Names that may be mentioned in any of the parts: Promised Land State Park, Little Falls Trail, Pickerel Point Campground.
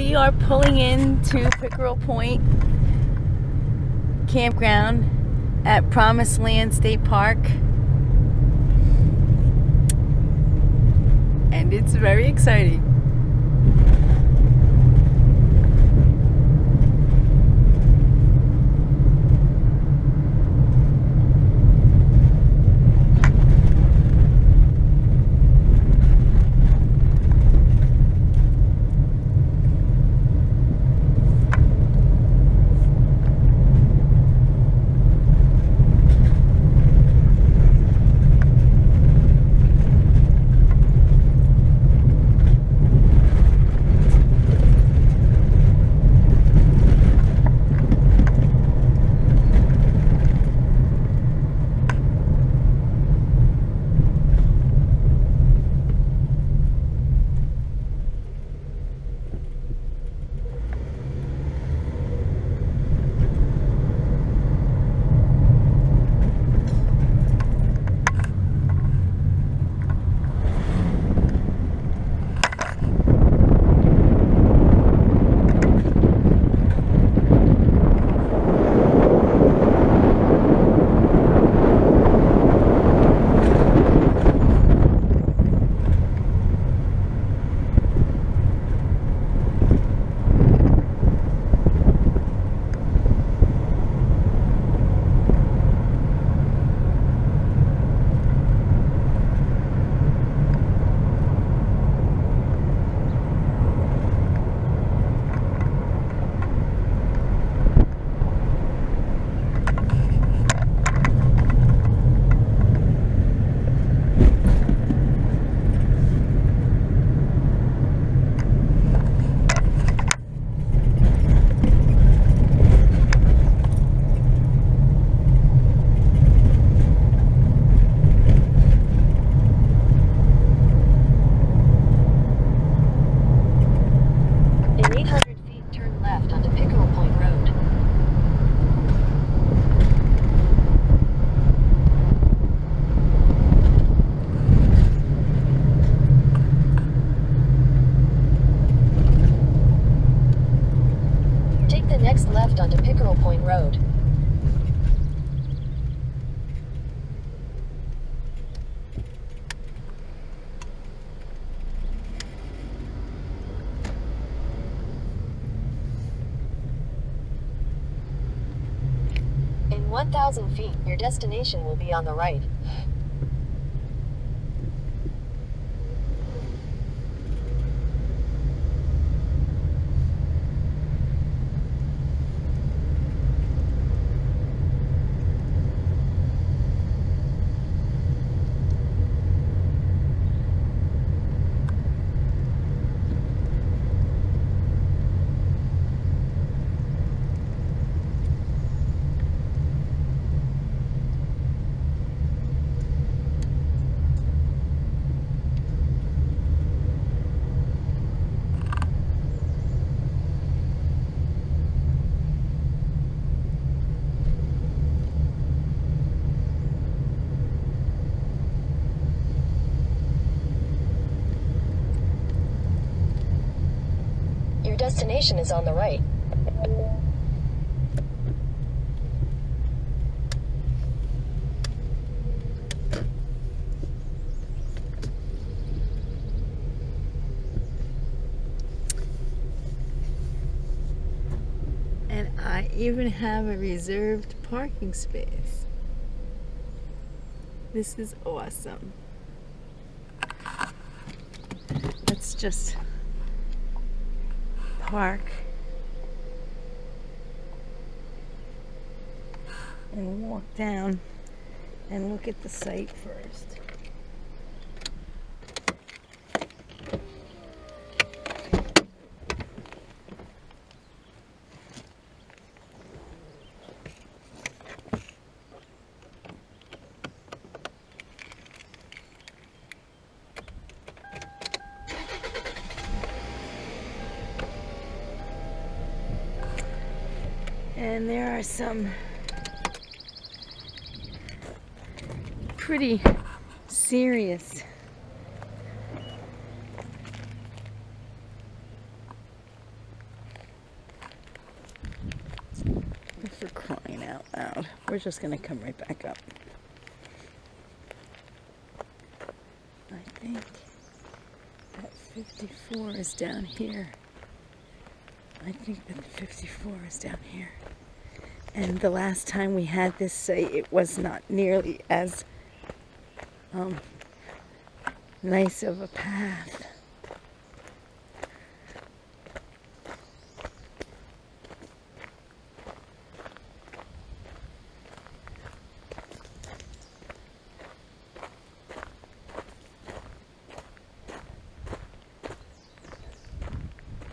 We are pulling into Pickerel Point Campground at Promised Land State Park. And it's very exciting. In 1,000 feet, your destination will be on the right. Destination is on the right. And I even have a reserved parking space. This is awesome. Let's just park and walk down and look at the site first. And there are some pretty serious down. We're just going to come right back up. I think that 54 is down here. I think that the 54 is down here. And the last time we had this site, it was not nearly as nice of a path.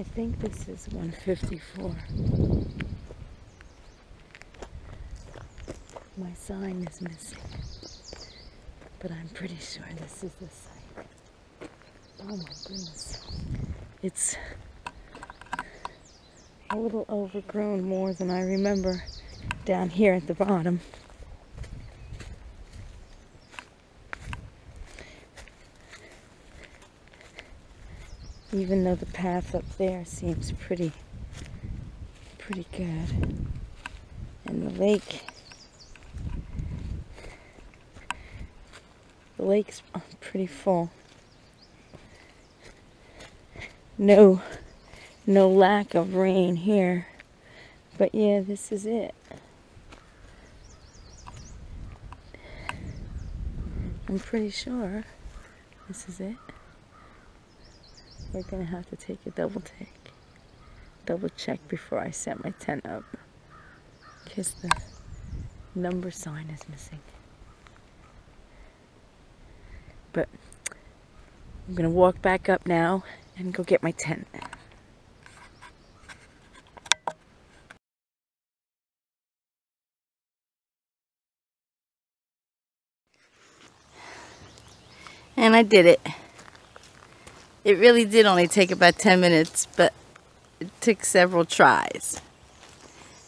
I think this is 154. My sign is missing, but I'm pretty sure this is the site. Oh my goodness. It's a little overgrown more than I remember down here at the bottom. Even though the path up there seems pretty good. And the lake's pretty full. No lack of rain here. But yeah, this is it. I'm pretty sure this is it. We're gonna have to take a double check before I set my tent up, because the number sign is missing. But I'm gonna walk back up now and go get my tent. And I did it. It really did only take about 10 minutes, but it took several tries.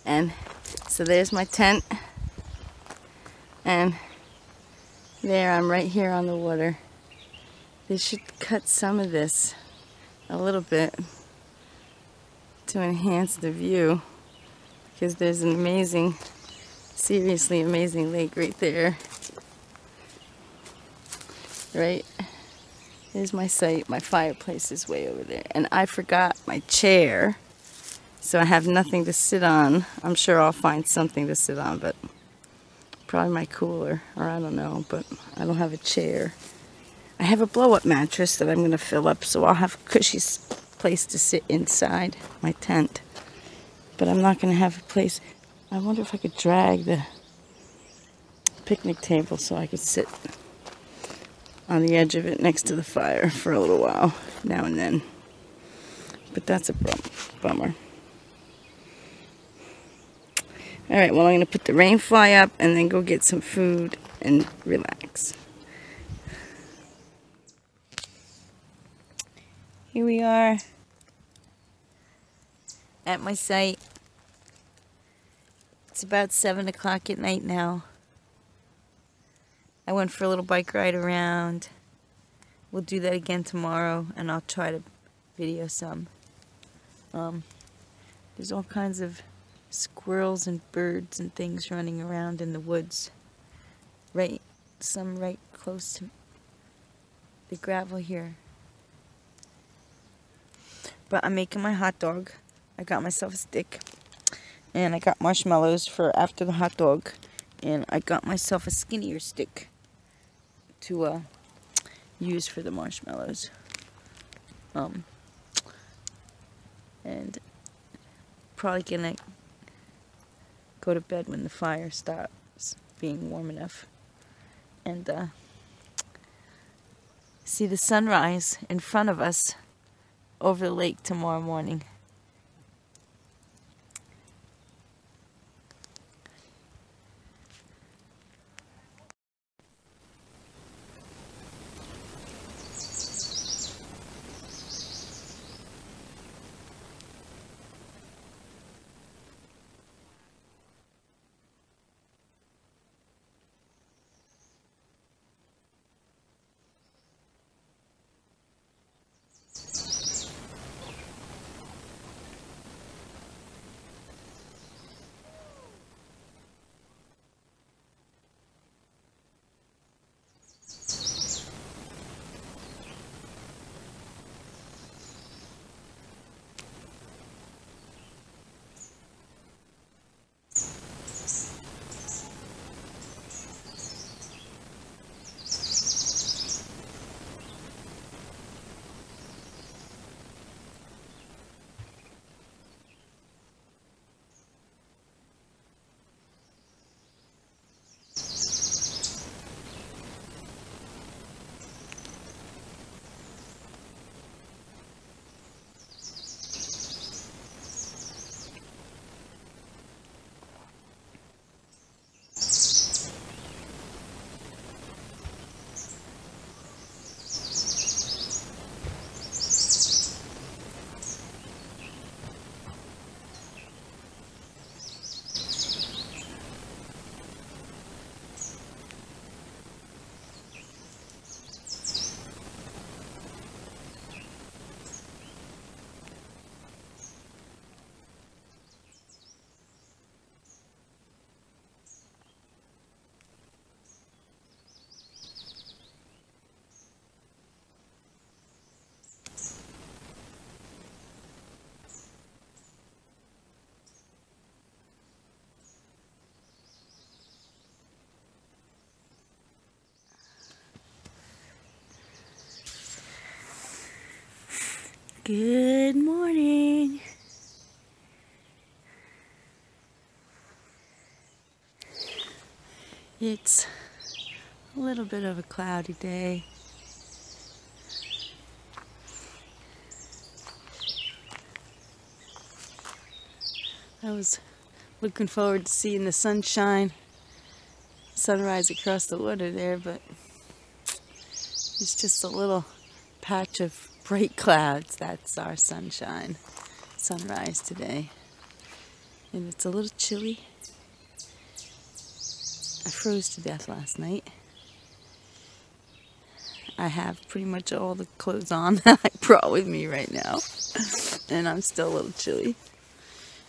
And so there's my tent. And there, I'm right here on the water. They should cut some of this a little bit to enhance the view, because there's an amazing, seriously amazing lake right there. Right? There's my site. My fireplace is way over there. And I forgot my chair, so I have nothing to sit on. I'm sure I'll find something to sit on, but probably my cooler, or I don't know, but I don't have a chair. I have a blow-up mattress that I'm going to fill up, so I'll have a cushy place to sit inside my tent. But I'm not going to have a place. I wonder if I could drag the picnic table so I could sit on the edge of it next to the fire for a little while, now and then. But that's a bummer. Alright, well, I'm going to put the rain fly up and then go get some food and relax. Here we are at my site. It's about 7 o'clock at night now. I went for a little bike ride around. We'll do that again tomorrow, and I'll try to video some. There's all kinds of squirrels and birds and things running around in the woods. Some right close to the gravel here. But I'm making my hot dog. I got myself a stick, and I got marshmallows for after the hot dog, and I got myself a skinnier stick to use for the marshmallows. And probably gonna go to bed when the fire stops being warm enough, and see the sunrise in front of us over the lake tomorrow morning. Good morning. It's a little bit of a cloudy day. I was looking forward to seeing the sunrise across the water there, but it's just a little patch of bright clouds. That's our sunrise today. And it's a little chilly. I froze to death last night. I have pretty much all the clothes on that I brought with me right now. And I'm still a little chilly.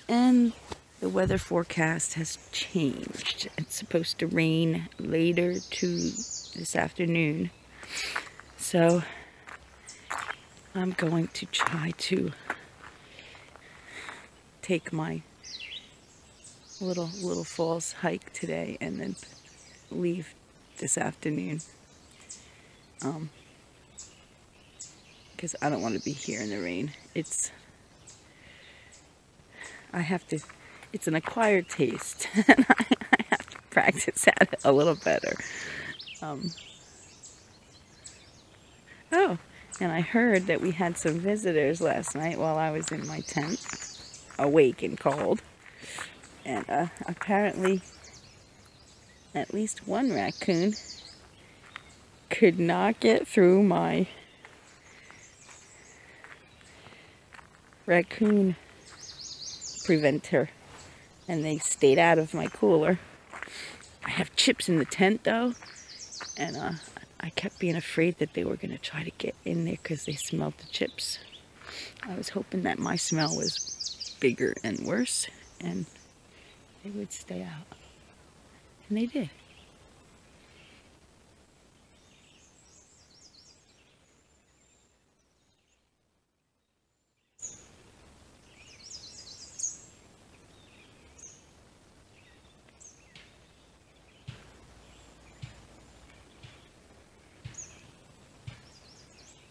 And the weather forecast has changed. It's supposed to rain later this afternoon. So I'm going to try to take my Little Falls hike today and then leave this afternoon because I don't want to be here in the rain. It's an acquired taste and I have to practice at it a little better. Oh, and I heard that we had some visitors last night while I was in my tent, awake and cold. And apparently at least one raccoon could not get through my raccoon preventer, and they stayed out of my cooler. I have chips in the tent though, and I kept being afraid that they were going to try to get in there because they smelled the chips. I was hoping that my smell was bigger and worse and they would stay out, and they did.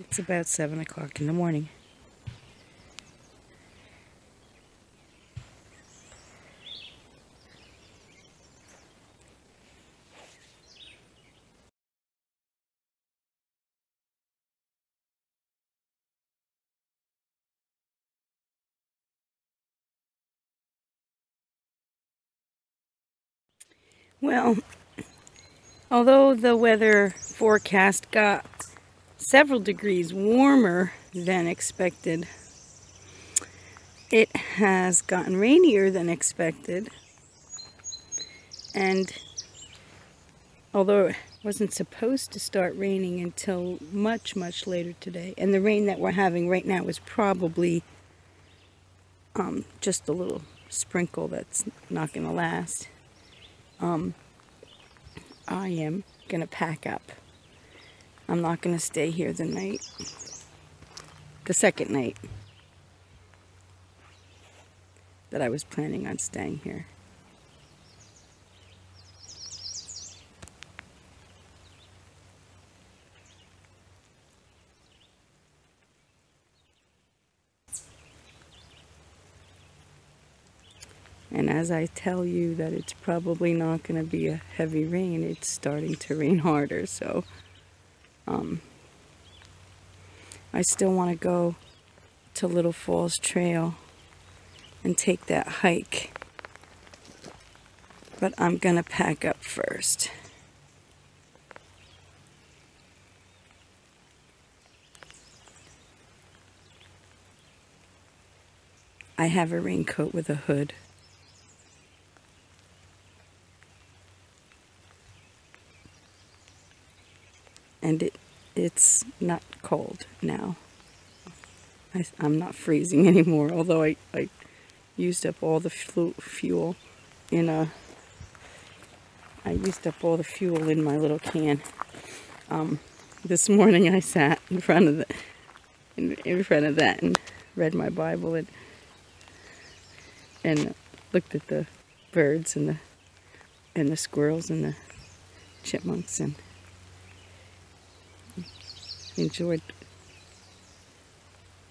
It's about 7 o'clock in the morning. Well, although the weather forecast got several degrees warmer than expected, it has gotten rainier than expected. And although it wasn't supposed to start raining until much, much later today, and the rain that we're having right now is probably just a little sprinkle that's not going to last. I am going to pack up. I'm not going to stay here the second night that I was planning on staying here. And as I tell you that it's probably not going to be a heavy rain, it's starting to rain harder, so I still want to go to Little Falls Trail and take that hike, but I'm going to pack up first. I have a raincoat with a hood. And it's not cold now. I'm not freezing anymore, although I used up all the fuel in my little can. This morning I sat in front of that and read my Bible and looked at the birds and the squirrels and the chipmunks and enjoyed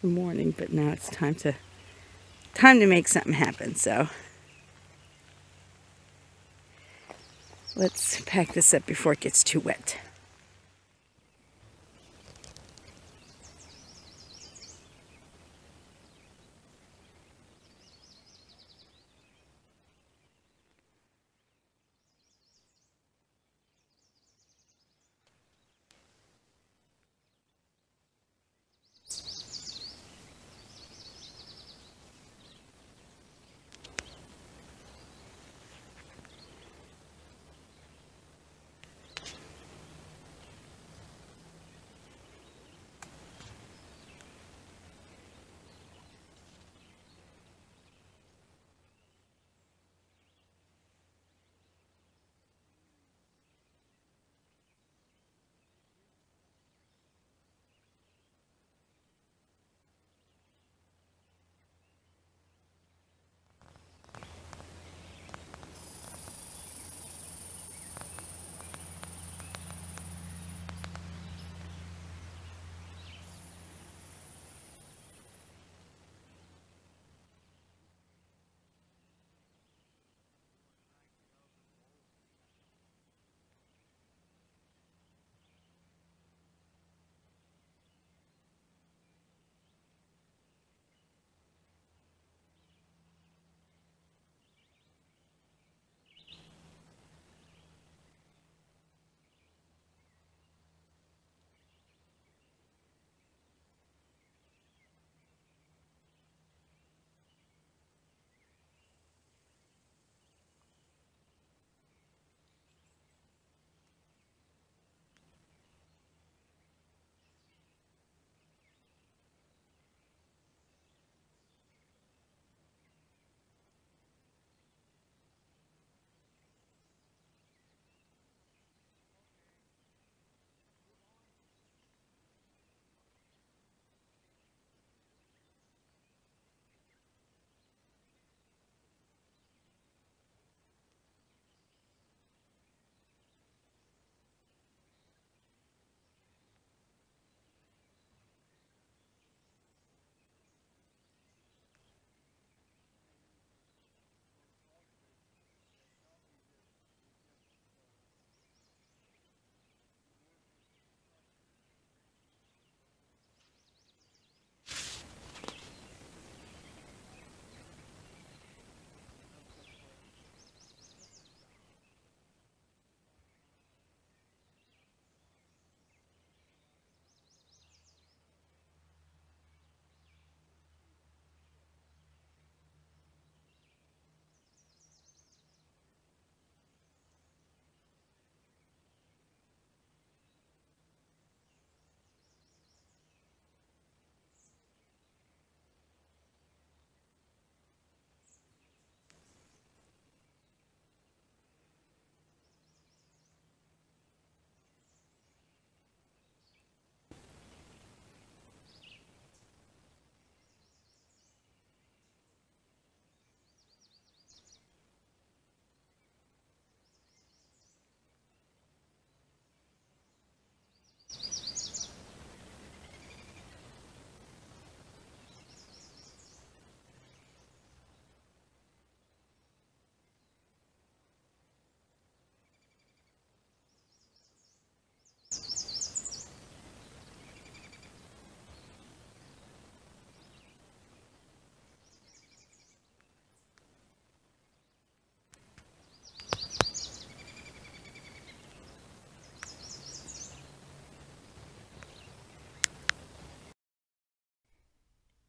morning, but now it's time to make something happen. So let's pack this up before it gets too wet.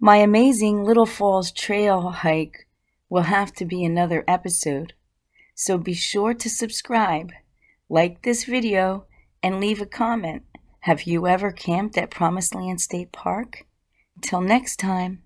My amazing Little Falls Trail hike will have to be another episode, so be sure to subscribe, like this video, and leave a comment. Have you ever camped at Promised Land State Park? Till next time.